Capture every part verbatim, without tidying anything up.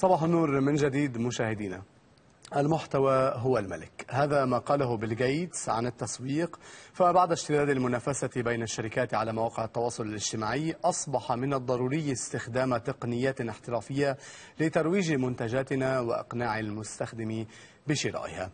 صباح النور من جديد مشاهدينا. المحتوى هو الملك، هذا ما قاله بيل غيتس عن التسويق. فبعد اشتداد المنافسة بين الشركات على مواقع التواصل الاجتماعي، أصبح من الضروري استخدام تقنيات احترافية لترويج منتجاتنا وإقناع المستخدم بشرائها.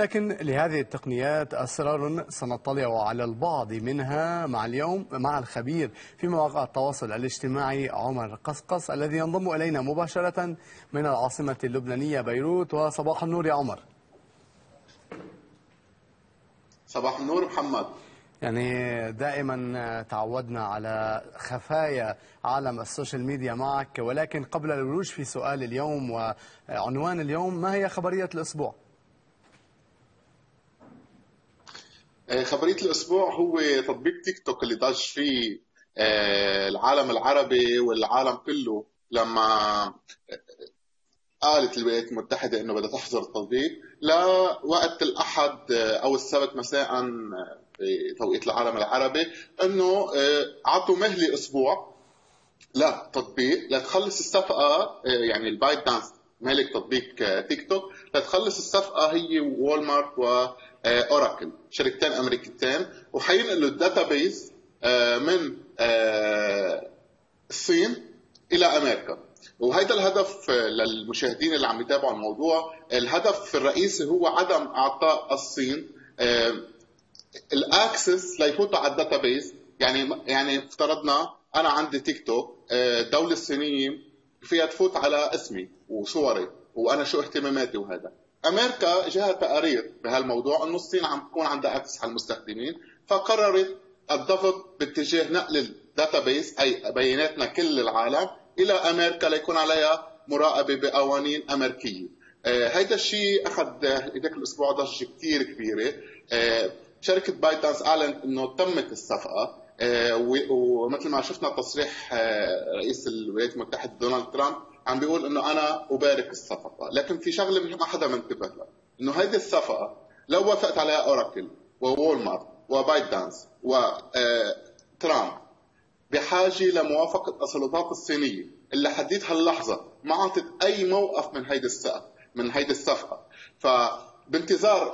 لكن لهذه التقنيات أسرار سنطلع على البعض منها مع اليوم مع الخبير في مواقع التواصل الاجتماعي عمر قصقص، الذي ينضم إلينا مباشرة من العاصمة اللبنانية بيروت. وصباح النور يا عمر. صباح النور محمد. يعني دائما تعودنا على خفايا عالم السوشيال ميديا معك، ولكن قبل الولوج في سؤال اليوم وعنوان اليوم، ما هي خبرية الأسبوع؟ خبرية الأسبوع هو تطبيق تيك توك اللي ضج فيه العالم العربي والعالم كله لما قالت الولايات المتحدة إنه بدها تحظر التطبيق لوقت الأحد أو السبت مساء بتوقيت العالم العربي، إنه عطوا مهلة أسبوع للتطبيق لتخلص الصفقة، يعني البايت دانس مالك تطبيق تيك توك، لتخلص الصفقة هي وول مارت و أوراكل، شركتين أمريكتين، وحينقلوا الداتابيز من الصين إلى أمريكا. وهذا الهدف للمشاهدين اللي عم يتابعوا الموضوع، الهدف الرئيسي هو عدم إعطاء الصين الأكسس ليفوتوا على الداتابيز. يعني يعني افترضنا أنا عندي تيك توك، الدولة الصينية فيها تفوت على اسمي وصوري وأنا شو اهتماماتي وهذا. امريكا جاء تقارير بهالموضوع انه الصين عم تكون عندها اكسس على المستخدمين، فقررت الضغط باتجاه نقل الداتابيس اي بياناتنا كل العالم الى امريكا ليكون عليها مراقبه بقوانين امريكيه. هذا آه الشيء اخذ هذاك الاسبوع ضجه كثير كبيره. آه شركه بايت دانس اعلنت انه تمت الصفقه، آه ومثل ما شفنا تصريح آه رئيس الولايات المتحده دونالد ترامب عم بيقول انه انا ابارك الصفقه، لكن في شغله ما حدا منتبه لها، انه هذه الصفقه لو وافقت عليها اوراكل وول مارت وبايت دانس وترامب بحاجه لموافقه السلطات الصينيه اللي حديت هاللحظه ما عطت اي موقف من هيدي الصفقه من هيدي الصفقه، فبانتظار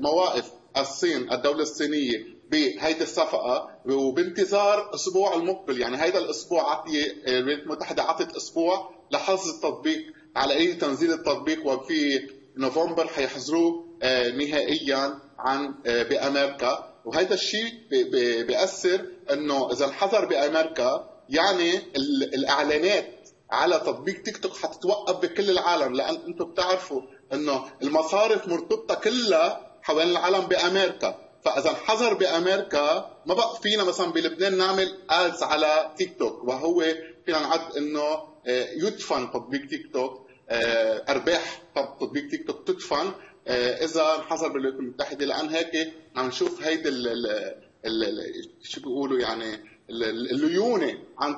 مواقف الصين الدوله الصينيه بهيدي الصفقة وبانتظار أسبوع المقبل. يعني هيدا الأسبوع عطي الولايات المتحدة عطت أسبوع لحظ التطبيق على أي تنزيل التطبيق، وفي نوفمبر حيحظروه نهائيا عن بأمريكا. وهيدا الشيء بيأثر إنه إذا انحظر بأمريكا يعني الإعلانات على تطبيق تيك توك حتتوقف بكل العالم، لأن أنتم بتعرفوا إنه المصارف مرتبطة كلها حوالين العالم بأمريكا. فاذا انحظر بامريكا ما بقى فينا مثلا بلبنان نعمل ادز على تيك توك، وهو فينا نعد انه يدفن تطبيق تيك توك، ارباح تطبيق تيك توك تدفن اذا انحظر بالولايات المتحده. لان هيك عم نشوف هيدي شو بيقولوا يعني الليونه عند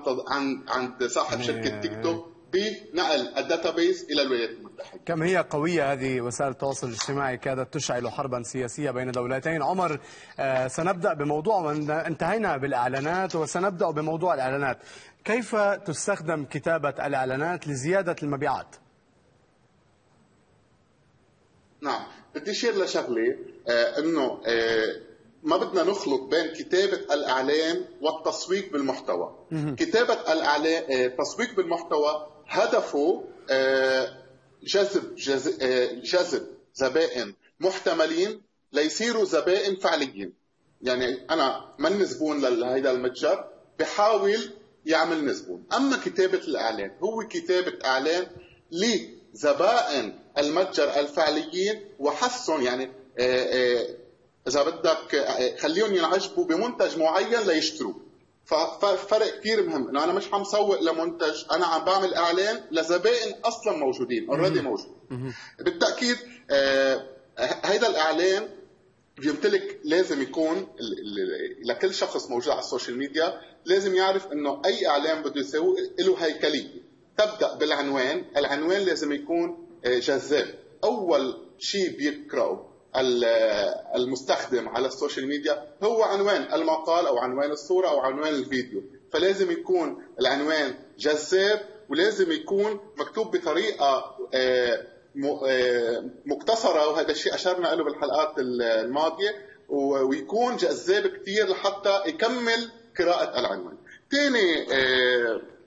عند صاحب شركه تيك توك بنقل الداتابيس إلى الولايات المتحدة. كم هي قوية هذه وسائل التواصل الاجتماعي، كادت تشعل حربا سياسية بين دولتين. عمر، آه سنبدأ بموضوع، انتهينا بالإعلانات وسنبدأ بموضوع الإعلانات. كيف تستخدم كتابة الإعلانات لزيادة المبيعات؟ نعم، بدي أشير لشغلة، آه أنه آه ما بدنا نخلط بين كتابة الإعلان والتسويق بالمحتوى. كتابة الإعلان التسويق بالمحتوى هدفه جذب جذب زبائن محتملين ليصيروا زبائن فعليين. يعني أنا من زبون لهذا المتجر بحاول يعمل نزبون. أما كتابة الإعلان هو كتابة إعلان لزبائن المتجر الفعليين وحسن، يعني إذا بدك خليهم ينعجبوا بمنتج معين ليشتروه. ففرق كثير مهم، انه انا مش عم سوق لمنتج، انا عم بعمل اعلان لزبائن اصلا موجودين، اوريدي موجودين. بالتاكيد هيدا الاعلان بيمتلك، لازم يكون لكل شخص موجود على السوشيال ميديا لازم يعرف انه اي اعلان بده يسويه له هيكليه. تبدا بالعنوان، العنوان لازم يكون جذاب. اول شيء بيقراه المستخدم على السوشيال ميديا هو عنوان المقال أو عنوان الصورة أو عنوان الفيديو، فلازم يكون العنوان جذاب ولازم يكون مكتوب بطريقه مقتصره، وهذا الشيء اشرنا له بالحلقات الماضيه، ويكون جذاب كثير لحتى يكمل قراءه العنوان. ثاني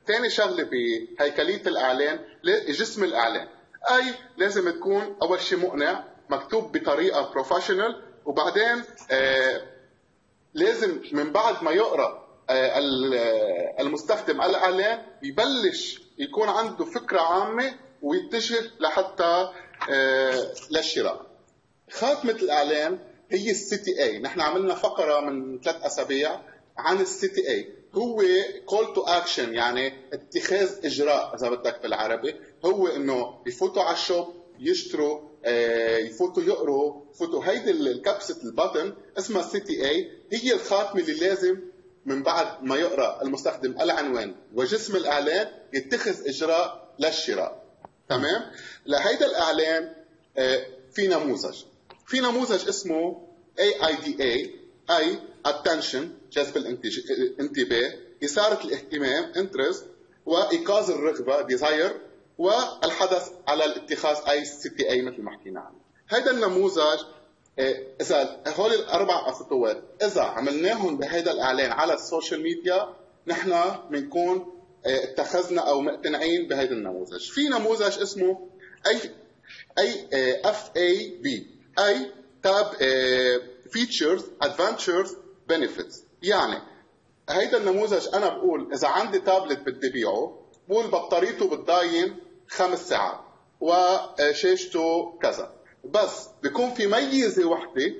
ثاني شغله بهيكليه الاعلان جسم الاعلان، اي لازم تكون اول شيء مقنع، مكتوب بطريقه بروفيشنال، وبعدين لازم من بعد ما يقرا المستخدم الاعلان يبلش يكون عنده فكره عامه ويتجه لحتى للشراء. خاتمه الاعلان هي السي تي اي، نحن عملنا فقره من ثلاث اسابيع عن السي تي اي، هو كول تو اكشن، يعني اتخاذ اجراء اذا بدك بالعربي، هو انه يفوتوا على الشوب يشتروا، يفوتوا يقروا، يفوتوا. هيدي الكبسه البطن اسمها سي تي اي، هي الخاتمه اللي لازم من بعد ما يقرا المستخدم العنوان وجسم الاعلان يتخذ اجراء للشراء. تمام؟ لهيدا الاعلان في نموذج، في نموذج اسمه إيه آي دي إيه، اي اتنشن، جذب الانتباه، اثاره الاهتمام، انترست، وايقاظ الرغبه، ديزاير، والحدث على الاتخاذ، اي سي تي اي مثل ما حكينا عنه. هذا النموذج اذا هول الاربع خطوات اذا عملناهم بهذا الاعلان على السوشيال ميديا، نحن بنكون اتخذنا او مقتنعين بهذا النموذج. في نموذج اسمه اي اي اف اي بي، اي تاب فيتشرز ادفانتشرز بنفيتس، يعني هيدا النموذج انا بقول اذا عندي تابلت بدي بيعه، بقول بطاريته بتضاين خمس ساعات وشاشته كذا، بس بيكون في ميزه وحده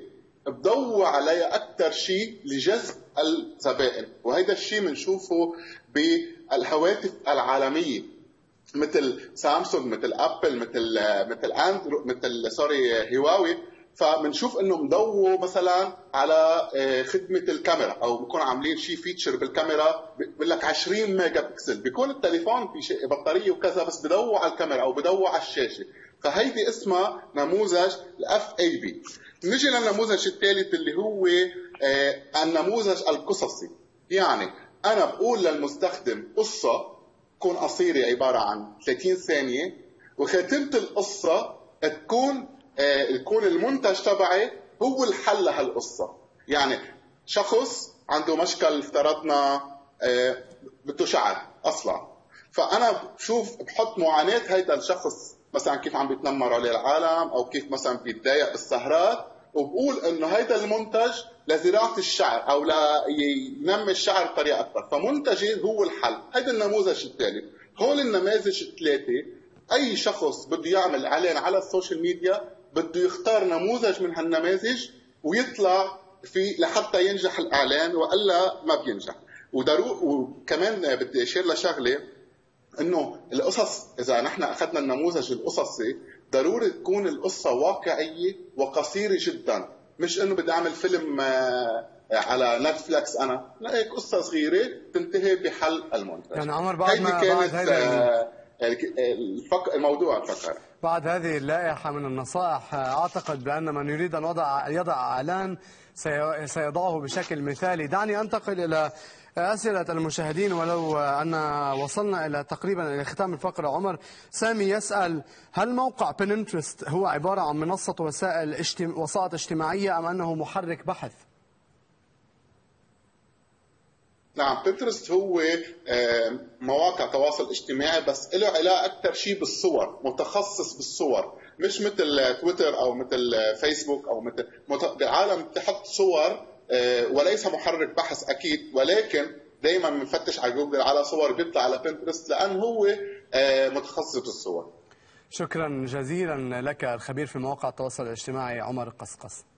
بضوي عليها اكثر شيء لجذب الزبائن، وهيدا الشيء بنشوفه بالهواتف العالميه مثل سامسونج، مثل ابل، مثل مثل اندرو مثل سوري هواوي. فبنشوف انه مضووا مثلا على خدمه الكاميرا، او بكون عاملين شيء فيتشر بالكاميرا بقول لك عشرين ميجا بكسل، بيكون التليفون في شيء بطاريه وكذا، بس بضووا على الكاميرا او بضووا على الشاشه. فهيدي اسمها نموذج الاف اي بي. نجي للنموذج الثالث اللي هو النموذج القصصي، يعني انا بقول للمستخدم قصه تكون قصيره، عباره عن ثلاثين ثانيه، وخاتمه القصه تكون يكون المنتج تبعي هو الحل لهالقصه، يعني شخص عنده مشكل افترضنا بده شعر اصلا، فانا بشوف بحط معاناه هيدا الشخص مثلا كيف عم بيتنمر عليه العالم، او كيف مثلا بيتضايق بالسهرات، وبقول انه هيدا المنتج لزراعه الشعر او لينمي الشعر بطريقه اكثر، فمنتجي هو الحل. هيدا النموذج الثالث. هول النماذج الثلاثه اي شخص بده يعمل اعلان على السوشيال ميديا بده يختار نموذج من هالنماذج ويطلع في لحتى ينجح الاعلان، والا ما بينجح. وضروري وكمان بدي اشير لشغله، انه القصص اذا نحن اخذنا النموذج القصصي ضروري تكون القصه واقعيه وقصيره جدا، مش انه بدي اعمل فيلم على نتفليكس انا، لا، هيك قصه صغيره تنتهي بحل المنتج. يعني عمر بعد ما كانت بعد هيدا الموضوع فكر بعد هذه اللائحة من النصائح، أعتقد بأن من يريد أن وضع يضع إعلان سيضعه بشكل مثالي. دعني أنتقل إلى أسئلة المشاهدين، ولو أن وصلنا إلى تقريبا إلى ختام الفقرة. عمر سامي يسأل: هل موقع بينترست هو عبارة عن منصة وسائل وسائط اجتماعية أم أنه محرك بحث؟ نعم، بينترست هو مواقع تواصل اجتماعي، بس له علاقه اكثر شيء بالصور، متخصص بالصور، مش مثل تويتر او مثل فيسبوك او مثل العالم بتحط صور، وليس محرك بحث اكيد، ولكن دائما بنفتش على جوجل على صور بيطلع على بينترست لان هو متخصص بالصور. شكرا جزيلا لك الخبير في مواقع التواصل الاجتماعي عمر قصقص.